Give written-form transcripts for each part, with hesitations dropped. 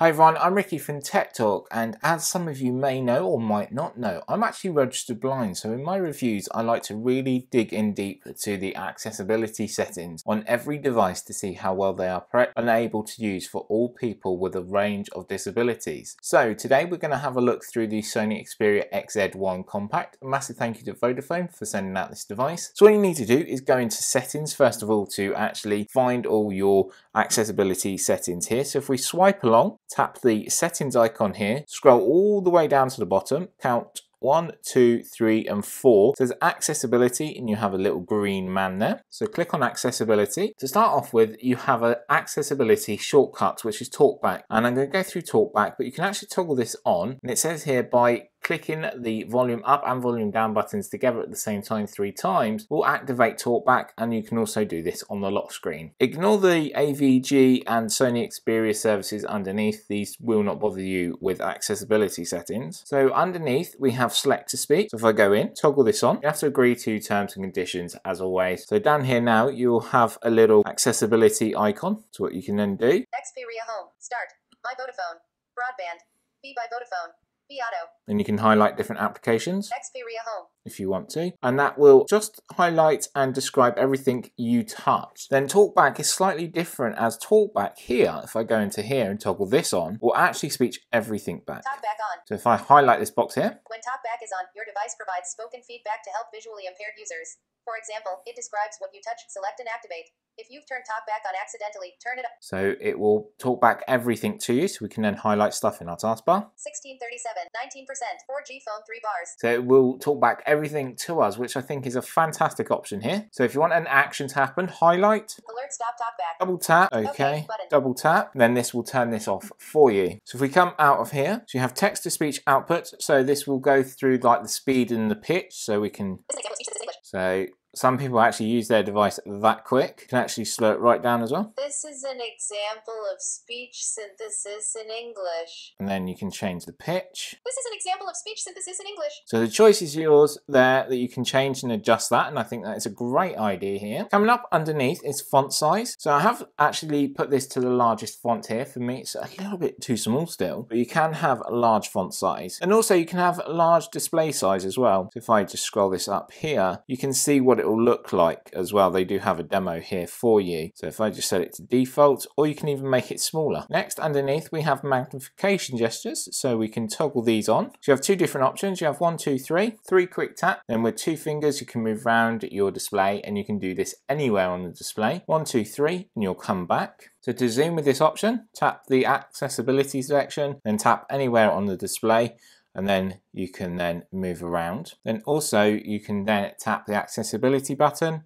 Hi everyone, I'm Ricky from Tech Talk, and as some of you may know or might not know, I'm actually registered blind, so in my reviews I like to really dig in deep to the accessibility settings on every device to see how well they are able to use for all people with a range of disabilities. So today we're going to have a look through the Sony Xperia XZ1 Compact. A massive thank you to Vodafone for sending out this device. So all you need to do is go into settings first of all to actually find all your accessibility settings here. So if we swipe along, tap the settings icon here, scroll all the way down to the bottom, count 1, 2, 3 and 4. It says accessibility and you have a little green man there. So click on accessibility. To start off with, you have an accessibility shortcut which is TalkBack, and I'm going to go through TalkBack, but you can actually toggle this on, and it says here by clicking the volume up and volume down buttons together at the same time 3 times will activate TalkBack, and you can also do this on the lock screen. Ignore the AVG and Sony Xperia services underneath. These will not bother you with accessibility settings. So underneath we have select to speak. So if I go in, toggle this on, you have to agree to terms and conditions as always. So down here now you'll have a little accessibility icon. So what you can then do, Xperia Home, Start, My Vodafone, Broadband, Be by Vodafone. And you can highlight different applications if you want to, and that will just highlight and describe everything you touch. Then TalkBack is slightly different, as TalkBack here, if I go into here and toggle this on, will actually speak everything back. TalkBack on. So if I highlight this box here, when TalkBack is on, your device provides spoken feedback to help visually impaired users. For example, it describes what you touch, select and activate. If you've turned TalkBack on accidentally, turn it up. So it will talk back everything to you, so we can then highlight stuff in our taskbar. 1637, 19%, 4G phone, 3 bars. So it will talk back everything to us, which I think is a fantastic option here. So if you want an action to happen, highlight. Alert, stop TalkBack. Double tap, okay. Double tap, and then this will turn this off for you. So if we come out of here, so you have text to speech output. So this will go through like the speed and the pitch, so we can, so some people actually use their device that quick. You can actually slow it right down as well. This is an example of speech synthesis in English. And then you can change the pitch. This is an example of speech synthesis in English. So the choice is yours there that you can change and adjust that, and I think that is a great idea here. Coming up underneath is font size. So I have actually put this to the largest font here. For me, it's a little bit too small still, but you can have a large font size. And also you can have a large display size as well. So if I just scroll this up here, you can see what it will look like as well. They do have a demo here for you. So if I just set it to default, or you can even make it smaller. Next underneath we have magnification gestures, so we can toggle these on. So you have 2 different options. You have 1, 2, 3, 3 quick tap, then with 2 fingers you can move around your display, and you can do this anywhere on the display. 1, 2, 3 and you'll come back. So to zoom with this option, tap the accessibility selection, then tap anywhere on the display, and then you can then move around. Then also you can then tap the accessibility button,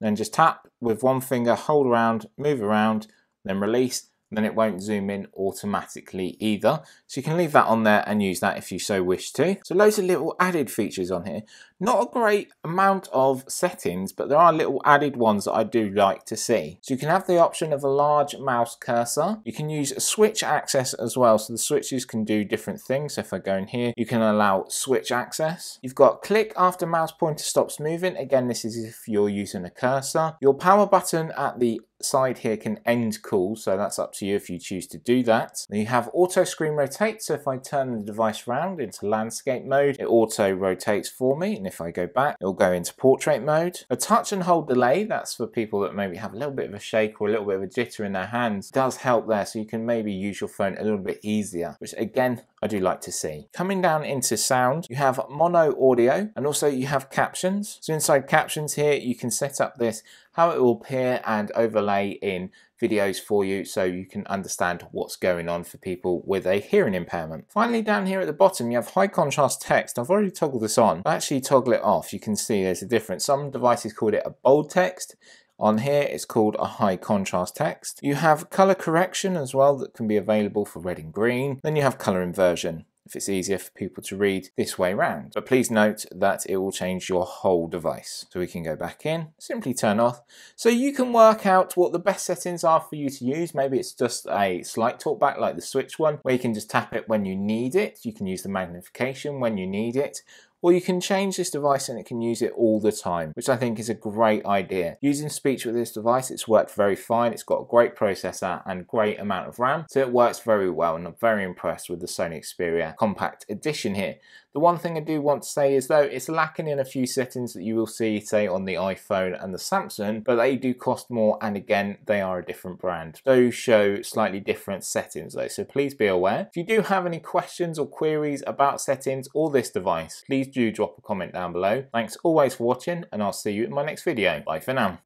then just tap with 1 finger, hold around, move around, then release, and then it won't zoom in automatically either. So you can leave that on there and use that if you so wish to. So loads of little added features on here. Not a great amount of settings, but there are little added ones that I do like to see. So you can have the option of a large mouse cursor. You can use a switch access as well, so the switches can do different things. So if I go in here, you can allow switch access. You've got click after mouse pointer stops moving. Again, this is if you're using a cursor. Your power button at the side here can end call, so that's up to you if you choose to do that. Then you have auto screen rotate, so if I turn the device round into landscape mode, it auto rotates for me, and if I go back, it'll go into portrait mode. A touch and hold delay, that's for people that maybe have a little bit of a shake or a little bit of a jitter in their hands. It does help there, so you can maybe use your phone a little bit easier, which again, I do like to see. Coming down into sound, you have mono audio, and also you have captions. So inside captions here, you can set up this, how it will appear and overlay in videos for you, so you can understand what's going on for people with a hearing impairment. Finally, down here at the bottom, you have high contrast text. I've already toggled this on. I actually toggle it off. You can see there's a difference. Some devices called it a bold text. On here, it's called a high contrast text. You have color correction as well that can be available for red and green. Then you have color inversion, if it's easier for people to read this way round. But please note that it will change your whole device. So we can go back in, simply turn off. So you can work out what the best settings are for you to use. Maybe it's just a slight talkback like the switch one, where you can just tap it when you need it. You can use the magnification when you need it. Well, you can change this device and it can use it all the time, which I think is a great idea. Using speech with this device, it's worked very fine. It's got a great processor and great amount of RAM, so it works very well, and I'm very impressed with the Sony Xperia Compact Edition here. The one thing I do want to say is though, it's lacking in a few settings that you will see, say, on the iPhone and the Samsung, but they do cost more, and again, they are a different brand. Those show slightly different settings though, so please be aware. If you do have any questions or queries about settings or this device, please do drop a comment down below. Thanks always for watching, and I'll see you in my next video. Bye for now.